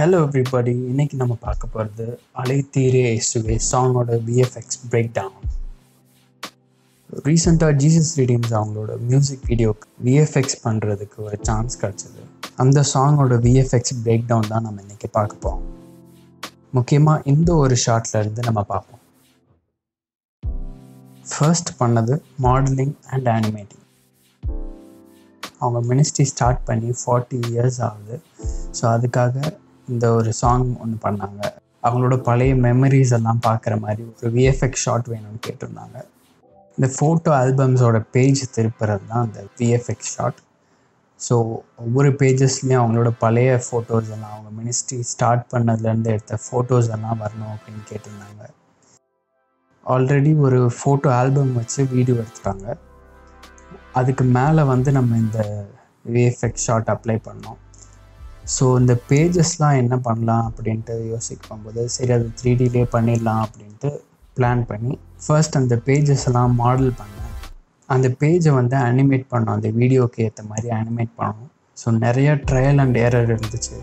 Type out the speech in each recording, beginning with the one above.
Hello everybody, இன்னைக்கு நம்ம பார்க்க போகிறது அலைத்தீரே இயேசுவே சாங்கோட விஎஃப்எக்ஸ் பிரேக் டவுன். ரீசெண்டாக ஜீசஸ் ரீடிம்ஸ் அவங்களோட மியூசிக் வீடியோக்கு விஎஃப்எக்ஸ் பண்ணுறதுக்கு ஒரு சான்ஸ் கிடச்சிது. அந்த சாங்கோட விஎஃப்எக்ஸ் பிரேக் டவுன் தான் நம்ம இன்றைக்கி பார்க்க போவோம். முக்கியமாக இந்த ஒரு ஷார்ட்லேருந்து நம்ம பார்ப்போம். ஃபர்ஸ்ட் பண்ணது மாடலிங் அண்ட் அனிமேட்டிங். அவங்க மினிஸ்ட்ரி ஸ்டார்ட் பண்ணி 40 years ஆகுது. ஸோ அதுக்காக இந்த ஒரு சாங் ஒன்று பண்ணாங்க. அவங்களோட பழைய மெமரிஸ் எல்லாம் பார்க்குற மாதிரி ஒரு விஎஃப்எக்ஸ் ஷாட் வேணும்னு கேட்டிருந்தாங்க. இந்த ஃபோட்டோ ஆல்பம்ஸோட பேஜ் திருப்புறது தான் அந்த விஎஃப்எக்ஸ் ஷாட். ஸோ ஒவ்வொரு பேஜஸ்லேயும் அவங்களோட பழைய ஃபோட்டோஸ் எல்லாம், அவங்க மினிஸ்ட்ரி ஸ்டார்ட் பண்ணதுலேருந்து எடுத்த ஃபோட்டோஸ் எல்லாம் வரணும் அப்படின்னு கேட்டிருந்தாங்க. ஆல்ரெடி ஒரு ஃபோட்டோ ஆல்பம் வச்சு வீடியோ எடுத்துட்டாங்க. அதுக்கு மேலே வந்து நம்ம இந்த விஎஃப்எக்ஸ் ஷாட் அப்ளை பண்ணோம். ஸோ இந்த பேஜஸ்லாம் என்ன பண்ணலாம் அப்படின்ட்டு யோசிக்கும் போது, சரி அது 3Dலே பண்ணிடலாம் அப்படின்ட்டு பிளான் பண்ணி ஃபர்ஸ்ட் அந்த பேஜஸ்லாம் மாடல் பண்ணேன். அந்த பேஜை வந்து அனிமேட் பண்ணோம், அந்த வீடியோக்கு ஏற்ற மாதிரி அனிமேட் பண்ணோம். ஸோ நிறைய ட்ரையல் அண்ட் எரர் இருந்துச்சு.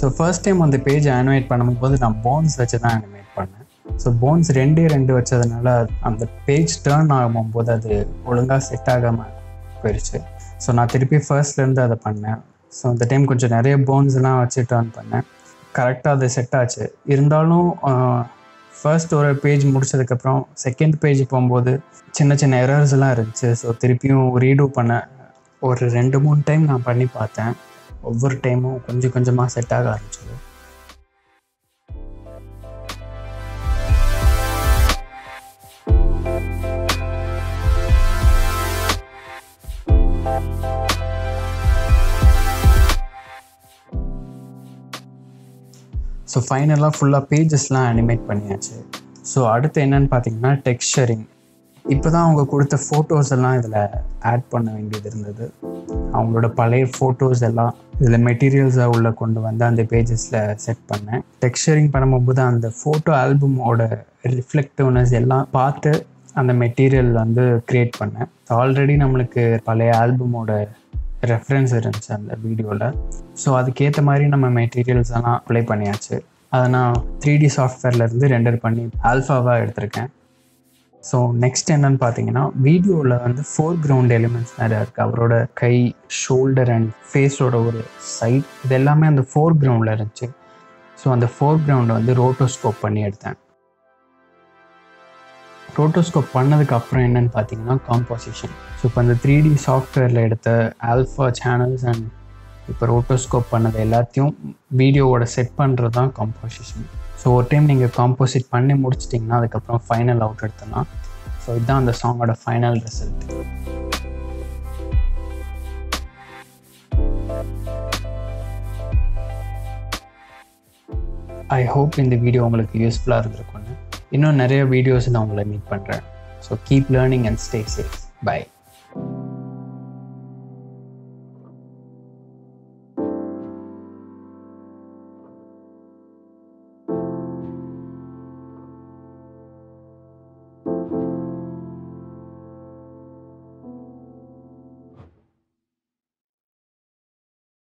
ஸோ ஃபர்ஸ்ட் டைம் அந்த பேஜை அனிமேட் பண்ணும்போது நான் போன்ஸ் வச்சு தான் அனிமேட் பண்ணேன். ஸோ போன்ஸ் ரெண்டு வச்சதுனால அந்த பேஜ் டேர்ன் ஆகும்போது அது ஒழுங்காக செட் ஆகாமல் போயிடுச்சு. ஸோ நான் திருப்பி ஃபர்ஸ்ட்லேருந்து அதை பண்ணேன். ஸோ அந்த டைம் கொஞ்சம் நிறைய போன்ஸ்லாம் வச்சு டேர்ன் பண்ணேன். கரெக்டாக அது செட் ஆச்சு. இருந்தாலும் ஃபர்ஸ்ட் ஒரு பேஜ் முடிச்சதுக்கப்புறம் செகண்ட் பேஜ் போகும்போது சின்ன சின்ன எரர்ஸ்லாம் இருந்துச்சு. ஸோ திருப்பியும் ரீடூ பண்ணேன். ஒரு 2-3 டைம் நான் பண்ணி பார்த்தேன். ஒவ்வொரு டைமும் கொஞ்சம் கொஞ்சமாக செட் ஆக ஆரம்பிச்சது. ஸோ ஃபைனலாக ஃபுல்லாக பேஜஸ்லாம் அனிமேட் பண்ணியாச்சு. ஸோ அடுத்து என்னென்னு பார்த்தீங்கன்னா டெக்ஸ்சரிங். இப்போ தான் அவங்க கொடுத்த ஃபோட்டோஸ் எல்லாம் இதில் ஆட் பண்ண வேண்டியது இருந்தது. அவங்களோட பழைய ஃபோட்டோஸ் எல்லாம் இதில் மெட்டீரியல்ஸாக உள்ளே கொண்டு வந்து அந்த பேஜஸில் செட் பண்ணேன். டெக்ஸ்சரிங் பண்ணும்போது அந்த ஃபோட்டோ ஆல்பமோட ரிஃப்ளெக்டிவ்னஸ் எல்லாம் பார்த்து அந்த மெட்டீரியல் வந்து க்ரியேட் பண்ணேன். ஸோ ஆல்ரெடி நம்மளுக்கு பழைய ஆல்பமோட ரெஃபரன்ஸ் இருந்துச்சு அந்த வீடியோவில். ஸோ அதுக்கேற்ற மாதிரி நம்ம மெட்டீரியல்ஸ் எல்லாம் அப்ளை பண்ணியாச்சு. அதை நான் 3D சாஃப்ட்வேர்லேருந்து ரெண்டர் பண்ணி ஆல்ஃபாவாக எடுத்திருக்கேன். ஸோ நெக்ஸ்ட் என்னன்னு பார்த்தீங்கன்னா, வீடியோவில் வந்து ஃபோர் கிரவுண்ட் எலிமெண்ட்ஸ் நிறையா இருக்குது. அவரோட கை, ஷோல்டர் அண்ட் ஃபேஸோட ஒரு சைட், இது எல்லாமே அந்த ஃபோர் கிரவுண்டில் இருந்துச்சு. ஸோ அந்த ஃபோர் கிரவுண்டை வந்து ரோட்டோஸ்கோப் பண்ணி எடுத்தேன். ரோட்டோஸ்கோப் பண்ணதுக்கப்புறம் என்னென்னு பார்த்தீங்கன்னா காம்போசிஷன். ஸோ இப்போ அந்த 3D சாஃப்ட்வேரில் எடுத்த ஆல்ஃபா சேனல்ஸ் அண்ட் இப்போ ரோட்டோஸ்கோப் பண்ணது எல்லாத்தையும் வீடியோவோட செட் பண்ணுறது தான் காம்போசிஷன். ஸோ ஒரு டைம் நீங்கள் காம்போசிட் பண்ணி முடிச்சிட்டிங்கன்னா அதுக்கப்புறம் ஃபைனல் அவுட் எடுத்தலாம். ஸோ இதுதான் அந்த சாங்கோட ஃபைனல் ரிசல்ட். ஐ ஹோப் இந்த வீடியோ உங்களுக்கு யூஸ்ஃபுல்லாக இருந்திருக்கும்னு. இன்னும் நிறைய வீடியோஸ் நான் உங்களை மீட் பண்ணுறேன். So keep learning and stay safe. By.